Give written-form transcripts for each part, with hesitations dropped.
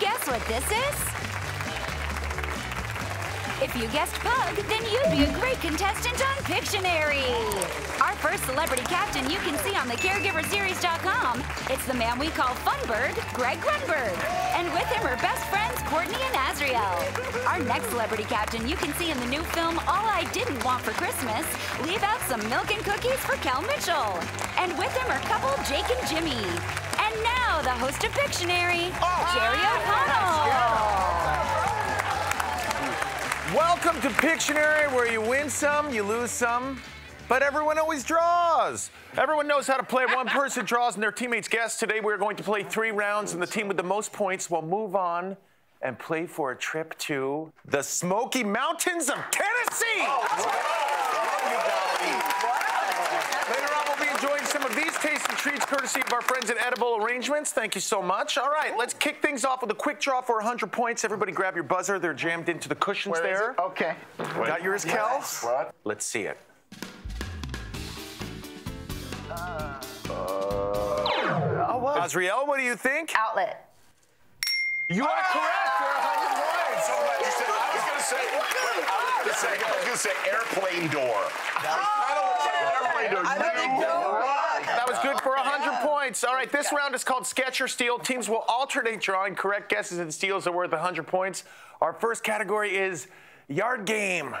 guess what this is? If you guessed pug, then you'd be a great contestant on Pictionary. Our first celebrity captain you can see on thecaregiverseries.com. It's the man we call Funbird, Greg Grunberg. And with him are best friends Courtney and Azriel. Our next celebrity captain you can see in the new film All I Didn't Want for Christmas. Leave out some milk and cookies for Kel Mitchell. And with him are couple Jake and Jimmy. And now, the host of Pictionary, Jerry O'Connell. Welcome to Pictionary, where you win some, you lose some, but everyone always draws. Everyone knows how to play. One person draws and their teammates guess. Today, we're going to play 3 rounds, and the team with the most points will move on and play for a trip to the Smoky Mountains of Tennessee. Oh, wow. Later on, we'll be enjoying some of these tastes and treats courtesy of our friends at Edible Arrangements. Thank you so much. All right, let's kick things off with a quick draw for 100 points. Everybody grab your buzzer. They're jammed into the cushions there. Okay. Got yours, Kel? What? Let's see it. Oh, what? Azriel, what do you think? Outlet. You are correct for 100 points. So glad you said that. I was going to say, airplane door. That was kind of airplane door. That was good for 100 points. All right, this round is called Sketch or Steal. Teams will alternate drawing. Correct guesses and steals are worth 100 points. Our first category is yard game.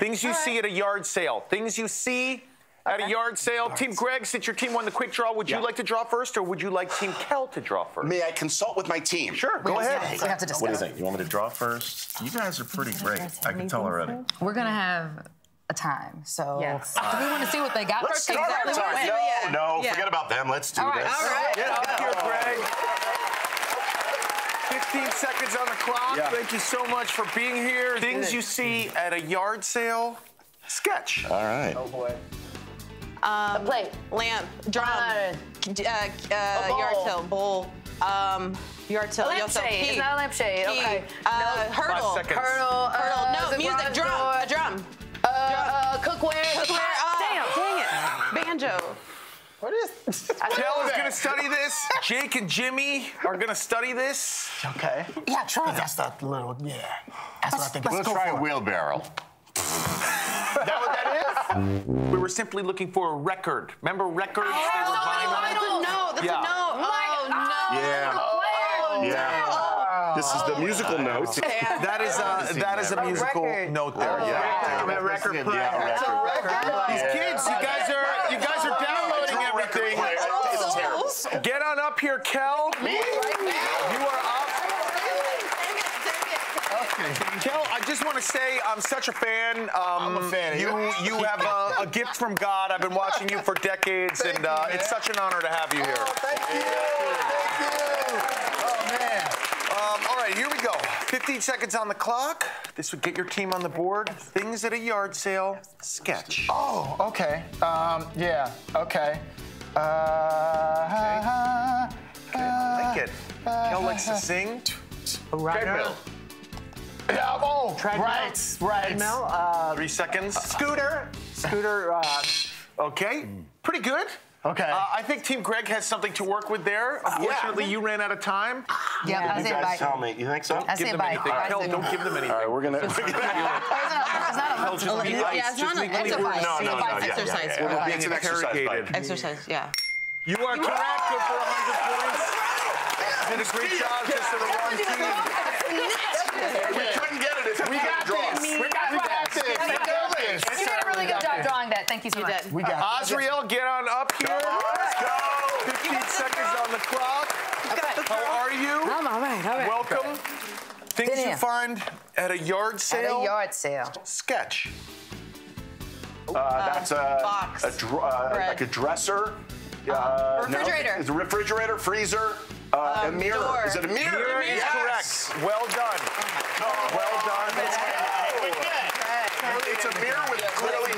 Things you see at a yard sale. Things you see at a yard sale. Team Greg, since your team won the quick draw, would you like to draw first, or would you like Team Kel to draw first? May I consult with my team? Sure, go ahead. We have to discuss. What do you think? You want me to draw first? You guys are pretty great. I can tell already. We're going to have a time, so we want to see what they got first. Let's start our time. No, forget about them. Let's do this. All right, get up here, Greg. 15 seconds on the clock. Thank you so much for being here. Things you see at a yard sale. Sketch. All right. Oh, boy. The plate, lamp, drum, yard sale, bowl, yard sale, lampshade. It's not a lampshade. Okay. Hurdle. Hurdle. No, music. Drum. A drum. Cookware. Damn. Banjo. What is? Kel is gonna study this. Jake and Jimmy are gonna study this. Okay. Yeah, try that's that little. Yeah. That's what I think. Let's try a wheelbarrow. Is that what that is? We were simply looking for a record. Remember records? This is the musical note. That is a musical note there. Record. These kids, you guys are downloading everything. Get on up here, Kel. You are up. Kel, I just want to say I'm such a fan. I'm a fan of you. You have a gift from God. I've been watching you for decades, and it's such an honor to have you here. Thank you. All right, here we go. 15 seconds on the clock. This would get your team on the board. Things at a yard sale. Sketch. Oh, okay. I like it. Kel likes to sing. Treadmill. Yeah, oh, treadmill. Right. Treadmill, 3 seconds. Scooter. Okay, pretty good. Okay. I think Team Greg has something to work with there. Unfortunately, you ran out of time. Yeah, you guys tell me. You think so? Don't give them anything. Hell, don't give them anything. All right, we're gonna. It's not a bite. Yeah, it's not an exercise. No. Exercise. It's an exercise. Exercise. Yeah. You are correct. Good for 100 points. You did a great job. Just to the wrong team. We couldn't get it. We got this. You did a really good job drawing that. Thank you so much. We got it. Azriel, get on up here. Let's go. 15 seconds on the clock. How are you? I'm all right. Welcome. Things you find at a yard sale. At a yard sale. Sketch. That's a box. Like a dresser. Refrigerator. No, it's a refrigerator, freezer. A mirror. Door. Is it a mirror? Mirror is correct. Well done. Well done. It's a mirror with clearly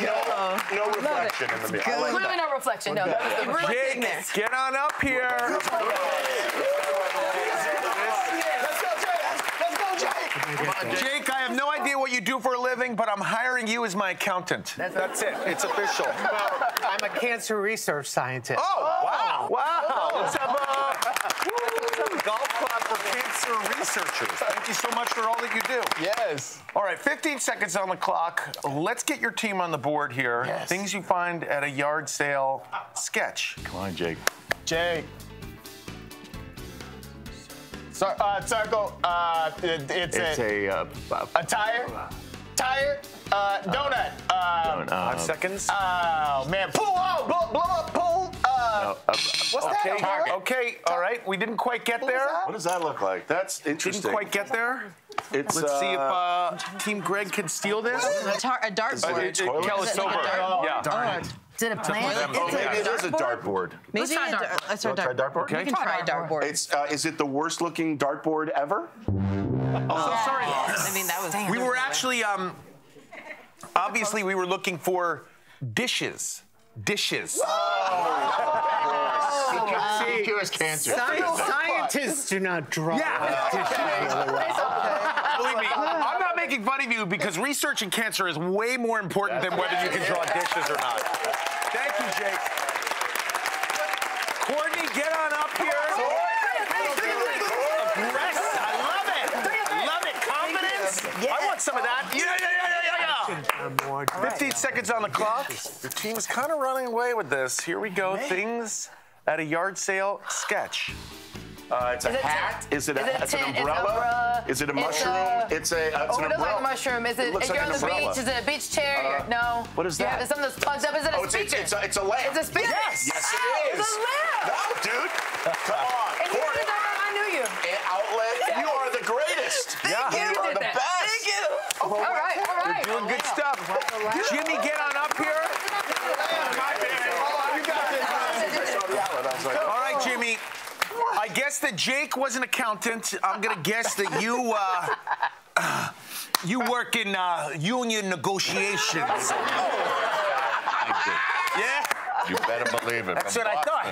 no reflection in the mirror. Clearly no reflection. No. Jake, get on up here. Let's go, Jake. Jake, I have no idea what you do for a living, but I'm hiring you as my accountant. That's it. It's official. I'm a cancer research scientist. Oh, wow. Wow. Golf club for Kel. master researchers. Thank you so much for all that you do. Yes. All right, 15 seconds on the clock. Let's get your team on the board here. Yes. Things you find at a yard sale sketch. Come on, Jake. Jake. So, circle. It's a tire. Donut. 5 seconds. Oh, man. Pull out. Blow up. What's that? Okay. All right. We didn't quite get there. What does that look like? That's interesting. Didn't quite get there. It's, let's see if Team Greg can steal this. A dartboard. Kel is sober. Yeah. Did it plan? It is a dartboard. Maybe try dartboard. Let's try dartboard. Okay. We can try dartboard. It's is it the worst looking dartboard ever? Oh, sorry. I mean, that was. We were actually obviously we were looking for dishes. Dishes. It cures cancer. Scientists do not draw. Yeah. Believe me, I'm not making fun of you because researching cancer is way more important than whether you can draw dishes or not. Thank you, Jake. Courtney, get on up here. Aggressive. I love it. Love it. Confidence. I want some of that. Right, 15 seconds on the clock. Your team is kind of running away with this. Here we go. Man. Things at a yard sale sketch. Is it a hat? Is it an umbrella? Is it a mushroom? It's an umbrella. It looks like a mushroom. If you're on the beach, is it a beach chair? No. What is that? Yeah, something that's plugged up. Is it a speaker? It's a lamp. It's a speaker? Yes. Yes, it is. It's a lamp. No, dude. Come on. And you did that when I knew you. Outlet. You are the greatest. Thank you. You are the best. Thank you. Okay. All right. You're doing good stuff. Jimmy, get on up here. You got this. All right, Jimmy. I guess that Jake was an accountant. I'm gonna guess that you you work in union negotiations. Yeah. You better believe it. That's what I thought.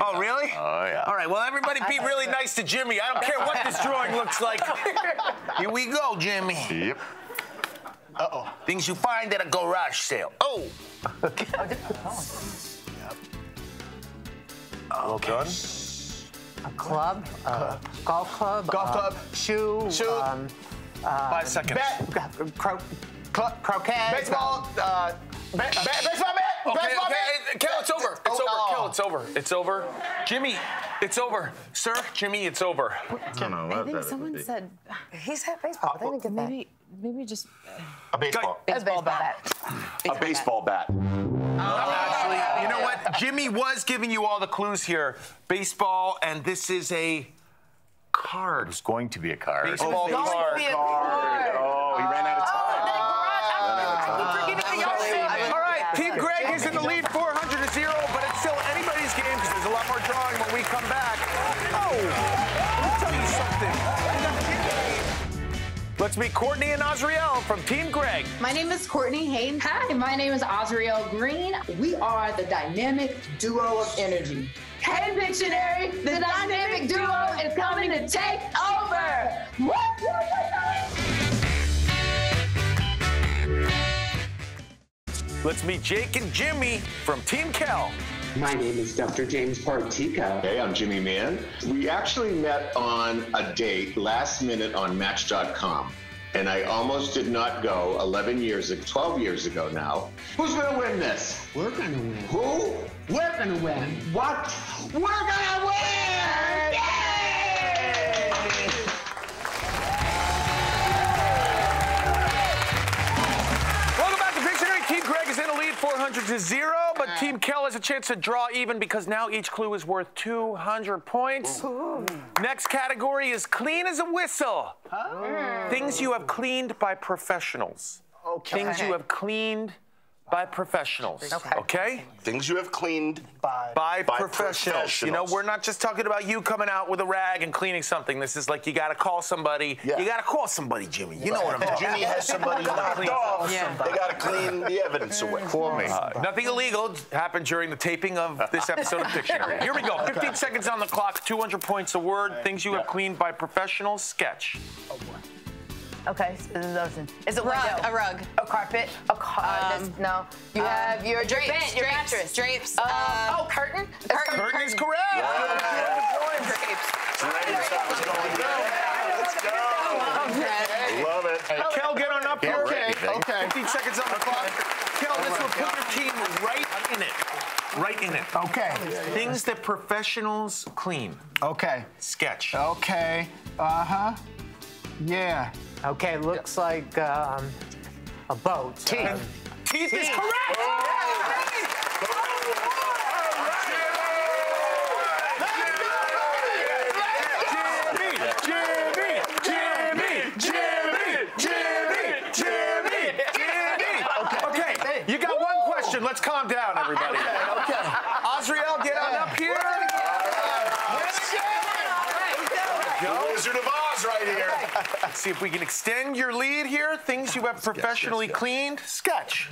Oh, really? Oh, yeah. All right, well, everybody be really nice to Jimmy. I don't care what this drawing looks like. Here we go, Jimmy. Yep. Uh-oh. Things you find at a garage sale. Oh! Okay. A club, golf club. Golf club. Shoe. Shoe. 5 seconds. Croquet. Baseball. Baseball bat. Okay. Kel, it's over. It's over. Kel, it's over. It's over. Jimmy, it's over. Sir, Jimmy, it's over. I don't know what that is. I think someone said he's at baseball. I didn't get that. Maybe just a baseball bat. Actually, you know what? Jimmy was giving you all the clues here. Baseball, and this is a card. It's going to be a card. Baseball card. Oh, he ran out of time. All right, Team Greg is in the lead, 400-0, but it's still anybody's game because there's a lot more drawing when we come back. Let's meet Courtney and Azriel from Team Greg. My name is Courtney Hayden. Hi, my name is Azriel Green. We are the dynamic duo of energy. Hey, Dictionary, the dynamic duo is coming to take over. Let's meet Jake and Jimmy from Team Kel. My name is Dr. James Partico. Hey, I'm Jimmy Mann. We actually met on a date last minute on Match.com, and I almost did not go 12 years ago now. Who's gonna win this? We're gonna win. Who? We're gonna win. What? We're gonna win! Yay! Welcome back to Dictionary. Team Greg is in a lead, 400-0. But Team Kel has a chance to draw even because now each clue is worth 200 points. Ooh. Next category is clean as a whistle. Oh. Things you have cleaned by professionals. Okay. Things you have cleaned by professionals. Okay? Things you have cleaned by professionals. You know, we're not just talking about you coming out with a rag and cleaning something. This is like you got to call somebody. Yeah. You got to call somebody, Jimmy. You know what I'm talking about. Jimmy has somebody knocked off. Yeah. They got to clean the evidence away for me. Nothing illegal happened during the taping of this episode of Dictionary. Here we go. 15 seconds on the clock, 200 points a word. Right. Things you have cleaned by professionals. Sketch. Oh, boy. Okay, is it rug? A rug. A carpet? A no. You have your drapes. Drapes. Curtain? Curtain is correct. Yeah. Yeah. Drapes. ready to start. Let's go. Let's go. Love it. Hey, Kel, get on up here. Okay. 15 seconds on the clock. Kel, this will put your team right in it. Right in it. Okay. Things that professionals clean. Okay. Sketch. Okay. Uh-huh. Yeah. Okay, looks like a boat. Teeth. Teeth is correct! Oh. Yes, teeth. Oh. All right. Let's go. Jimmy! Okay, you got one question. Let's calm down, everybody. Azriel, get on up here. All right. Wizard of Oz right here. Let's see if we can extend your lead here. Things you have professionally cleaned. Sketch.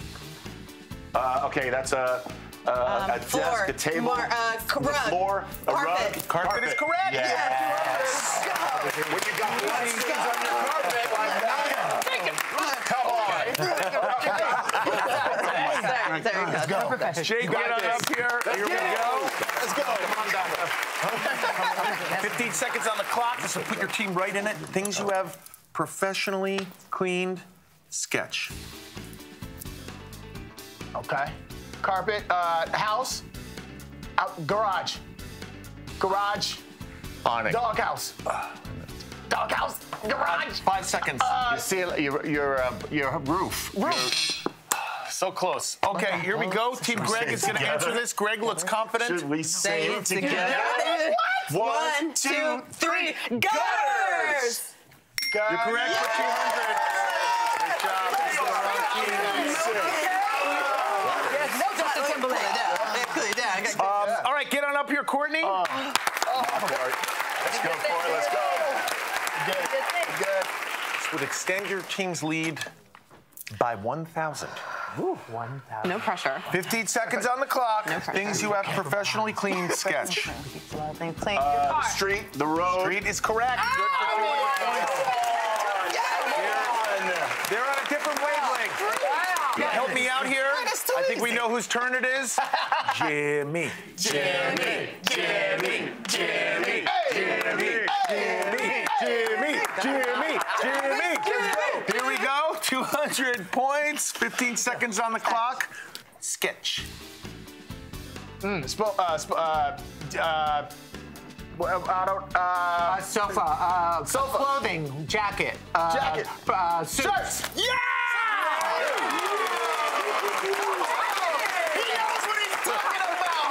Okay, that's a desk, a table, the floor, a rug. Carpet is correct. Yes. When you got things on your carpet, like there you go. Jake, get on up here. Here we go. Let's go. Come on down. 15 seconds on the clock. This will put your team right in it. Things you have professionally cleaned. Sketch. Okay. Carpet. House. Out, garage. Garage. Awning. Doghouse. Doghouse. Garage. 5 seconds. Your roof. Roof. So close. Okay, here we go. Team Greg is going to answer this. Greg looks confident. Should we say it together? One, two, three. Gutters! You're correct for 200. Good job. No Justin Timberlake. All right, get on up here, Courtney. Let's go for it. Let's go. Good. This would extend your team's lead by 1,000. Ooh, 1,000. No pressure. 15 seconds on the clock. No things you have professionally cleaned. Sketch. The street, the road. Street is correct. Oh, good for 200 points. Yeah. They're on a different wavelength. Wow. Yeah, help me out here. I think we know whose turn it is. Jimmy. Jimmy. Jimmy. Jimmy. Jimmy. Jimmy. Jimmy. Jimmy. Jimmy. Here we go. 200 points. 15 seconds on the clock. Sketch. Sofa. Sofa. Clothing. Jacket. Jacket. Shirts. Yeah! He knows what he's talking about.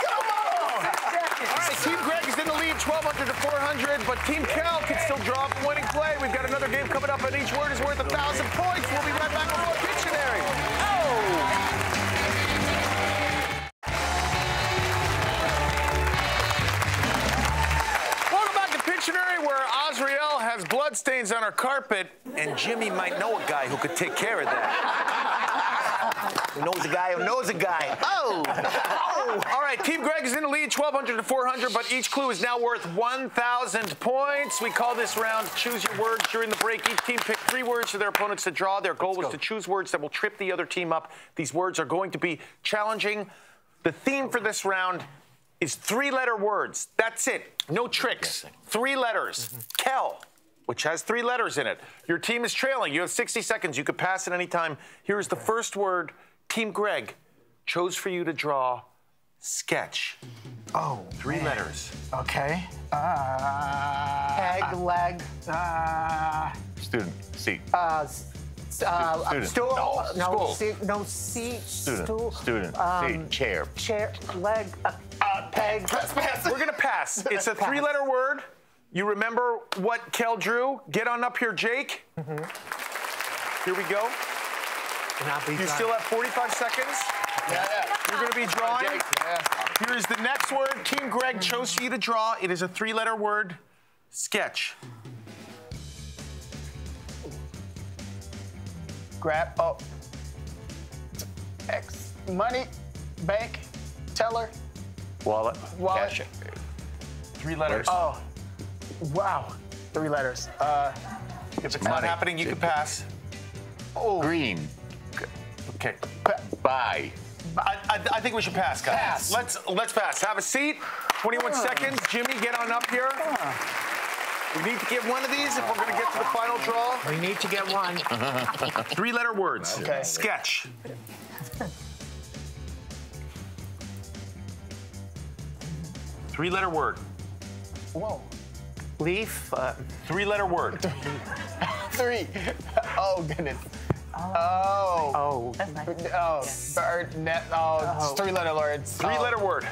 Come on. All right, Team Greg is in the lead, 1,200 to 400, but Team Kel can still draw a winning play. We've got another game coming up, and each word is worth 1,000 points. We'll be right back with more Pictionary. Oh! Welcome back to Pictionary, where Azriel has bloodstains on her carpet, and Jimmy might know a guy who could take care of that. Who knows a guy who knows a guy. Oh. Oh! All right, Team Greg is in the lead, 1,200 to 400, but each clue is now worth 1,000 points. We call this round Choose Your Words. During the break, each team picked 3 words for their opponents to draw. Their goal was to choose words that will trip the other team up. These words are going to be challenging. The theme for this round is 3-letter words. That's it. No tricks. 3 letters. Kel, which has 3 letters in it. Your team is trailing. You have 60 seconds. You could pass at any time. Here is the first word Team Greg chose for you to draw. Sketch. Oh, 3 letters. Okay. Peg, leg. Student, seat. Student. Stool. No, seat. No, seat. Student. Stool. Student. Seat. Chair. Chair. Leg. Peg. Let's pass. We're going to pass. It's a 3-letter word. You remember what Kel drew? Get on up here, Jake. Here we go. You still have 45 seconds. Yeah. You're going to be drawing. Here is the next word Team Greg chose for you to draw. It is a 3-letter word. Sketch. Grab. Oh. X. Money. Bank. Teller. Wallet. Cash. 3 letters. Oh. Wow, 3 letters. If it's not happening, you can pass. Oh, green. Okay. Buy. I think we should pass, guys. Pass. Let's pass. Have a seat. 21 seconds. Jimmy, get on up here. We need to get one of these if we're going to get to the final draw. We need to get one. 3-letter words. Okay. Sketch. Three-letter word. Whoa. Leaf. Three-letter word. Three. Oh, goodness. Oh. Oh. That's nice. Oh. Yes. Bird. Net. Oh. Three-letter words. Three-letter word.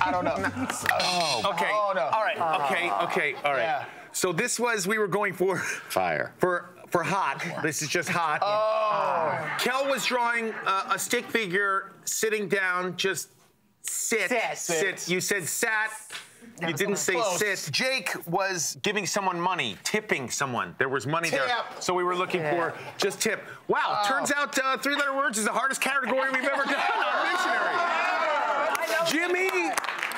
I don't know. Oh. Okay. Oh, no. All right. Okay. Okay. All right. Yeah. So this was, we were going for... Fire. For hot. This is just hot. Oh. Kel was drawing a stick figure sitting down, just sit. You said sat. That you didn't say close. Sit. Jake was giving someone money, tipping someone. There was money tip. There. So we were looking for just tip. Wow, turns out 3-letter words is the hardest category we've ever done in our dictionary. Jimmy,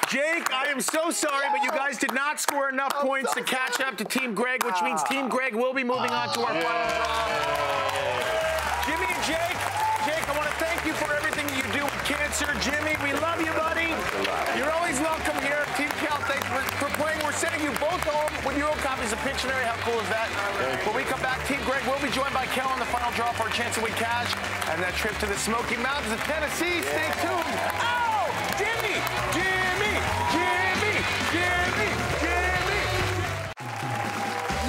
Jake, I am so sorry, but you guys did not score enough points to catch up to Team Greg, which means Team Greg will be moving on to our final draw. Jimmy and Jake, I want to thank you for everything you do with cancer. Jimmy, we love you, buddy. You're always welcome here. We're playing. We're sending you both home with your own copies of Pictionary. How cool is that? When we come back, Team Greg will be joined by Kel in the final draw for a chance to win cash and that trip to the Smoky Mountains of Tennessee. Stay tuned. Oh, Jimmy, Jimmy, Jimmy, Jimmy, Jimmy.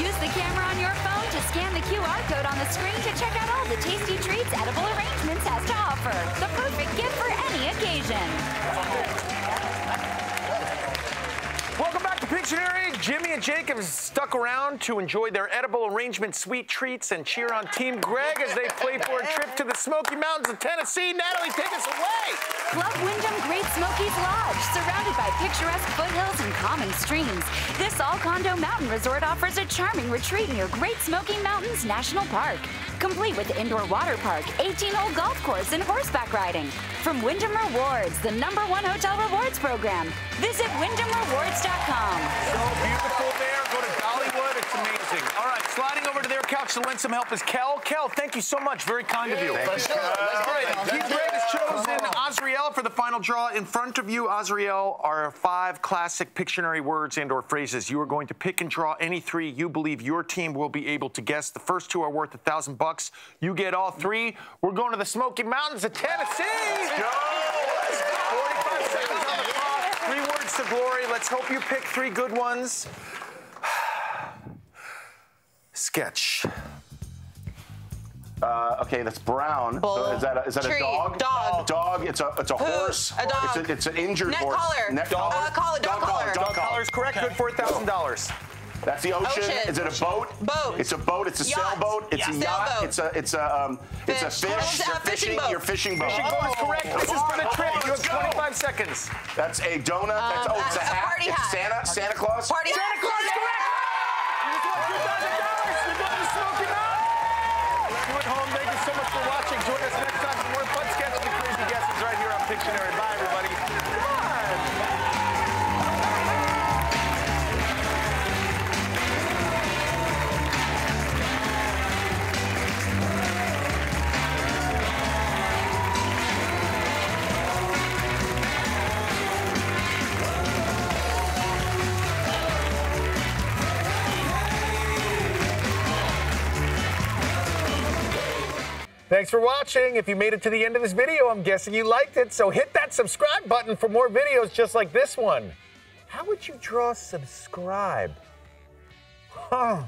Use the camera on your phone to scan the QR code on the screen to check out all the tasty treats Edible Arrangements has to offer. The perfect gift for any occasion. Welcome back to Pictionary. Jimmy and Jacob stuck around to enjoy their Edible Arrangement sweet treats and cheer on Team Greg as they play for a trip to the Smoky Mountains of Tennessee. Natalie, take us away. Club Wyndham Great Smoky Lodge, surrounded by picturesque foothills and calming streams. This all-condo mountain resort offers a charming retreat near Great Smoky Mountains National Park, complete with indoor water park, 18-hole golf course, and horseback riding. From Wyndham Rewards, the #1 hotel rewards program. Visit WyndhamRewards.com. So beautiful there. Go to Dollywood. It's amazing. All right, sliding over to their couch to lend some help is Kel. Kel, thank you so much. Very kind of you. All right, Team Greg has chosen Azriel for the final draw. In front of you, Azriel, are 5 classic Pictionary words and/or phrases. You are going to pick and draw any 3 you believe your team will be able to guess. The first 2 are worth $1,000. You get all 3. We're going to the Smoky Mountains of Tennessee. Let's go. 45 seconds on the clock. 3 words to glory. Let's hope you pick 3 good ones. Sketch. Okay, that's brown. So is that a dog? Dog. Dog. It's a horse. A dog. It's an injured horse. Collar. Neck dog. Collar. Dog collar. Dog collar is correct. Okay. Good for $1,000. That's the ocean. Is it a boat? Boat. It's a boat. It's a sailboat. It's a yacht. Sailboat. It's a fish. You're fishing. Your fishing boat. Fishing boat is correct. This is for the trip. You have 25 seconds. That's a donut. It's a hat. Party hat. It's Santa. Santa Claus. Party hat. Santa Claus is correct. $2,000. You're going to Smoky Mountains. Everyone at home, thank you so much for watching. Join us next time for more fun sketches and crazy guesses right here on Pictionary. Bye, everybody. Thanks for watching. If you made it to the end of this video, I'm guessing you liked it, so hit that subscribe button for more videos just like this one. How would you draw subscribe? Huh.